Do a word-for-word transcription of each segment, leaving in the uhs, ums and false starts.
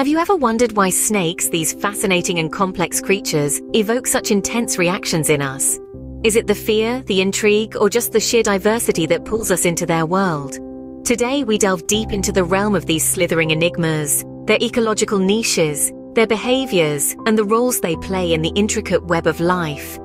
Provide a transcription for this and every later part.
Have you ever wondered why snakes, these fascinating and complex creatures, evoke such intense reactions in us? Is it the fear, the intrigue, or just the sheer diversity that pulls us into their world? Today we delve deep into the realm of these slithering enigmas, their ecological niches, their behaviors, and the roles they play in the intricate web of life.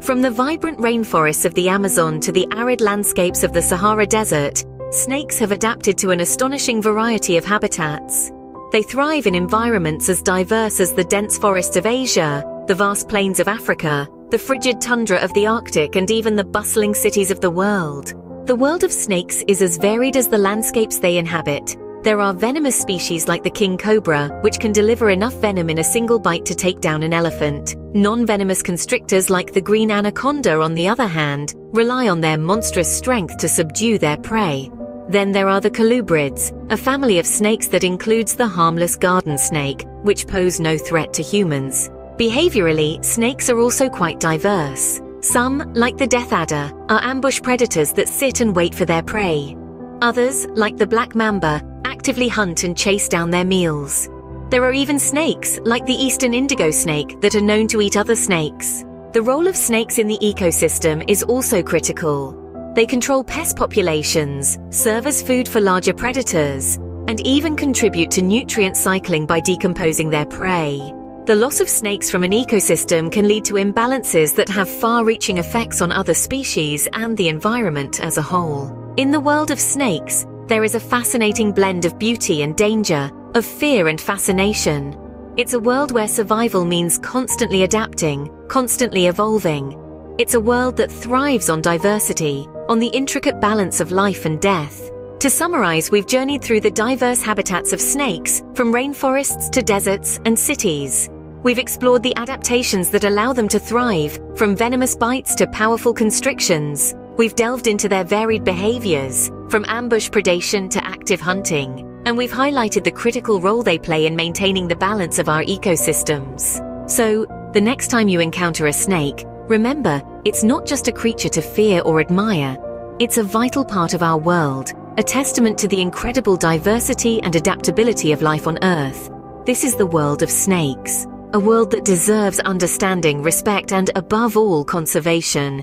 From the vibrant rainforests of the Amazon to the arid landscapes of the Sahara Desert, snakes have adapted to an astonishing variety of habitats. They thrive in environments as diverse as the dense forests of Asia, the vast plains of Africa, the frigid tundra of the Arctic, and even the bustling cities of the world. The world of snakes is as varied as the landscapes they inhabit. There are venomous species like the king cobra, which can deliver enough venom in a single bite to take down an elephant. Non-venomous constrictors like the green anaconda, on the other hand, rely on their monstrous strength to subdue their prey. Then there are the colubrids, a family of snakes that includes the harmless garden snake, which pose no threat to humans. Behaviorally, snakes are also quite diverse. Some, like the death adder, are ambush predators that sit and wait for their prey. Others, like the black mamba, actively hunt and chase down their meals. There are even snakes, like the eastern indigo snake, that are known to eat other snakes. The role of snakes in the ecosystem is also critical. They control pest populations, serve as food for larger predators, and even contribute to nutrient cycling by decomposing their prey. The loss of snakes from an ecosystem can lead to imbalances that have far-reaching effects on other species and the environment as a whole. In the world of snakes, there is a fascinating blend of beauty and danger, of fear and fascination. It's a world where survival means constantly adapting, constantly evolving. It's a world that thrives on diversity, on the intricate balance of life and death. To summarize, we've journeyed through the diverse habitats of snakes, from rainforests to deserts and cities. We've explored the adaptations that allow them to thrive, from venomous bites to powerful constrictions. We've delved into their varied behaviors, from ambush predation to active hunting, and we've highlighted the critical role they play in maintaining the balance of our ecosystems. So, the next time you encounter a snake, remember, it's not just a creature to fear or admire. It's a vital part of our world, a testament to the incredible diversity and adaptability of life on Earth. This is the world of snakes, a world that deserves understanding, respect, and above all, conservation.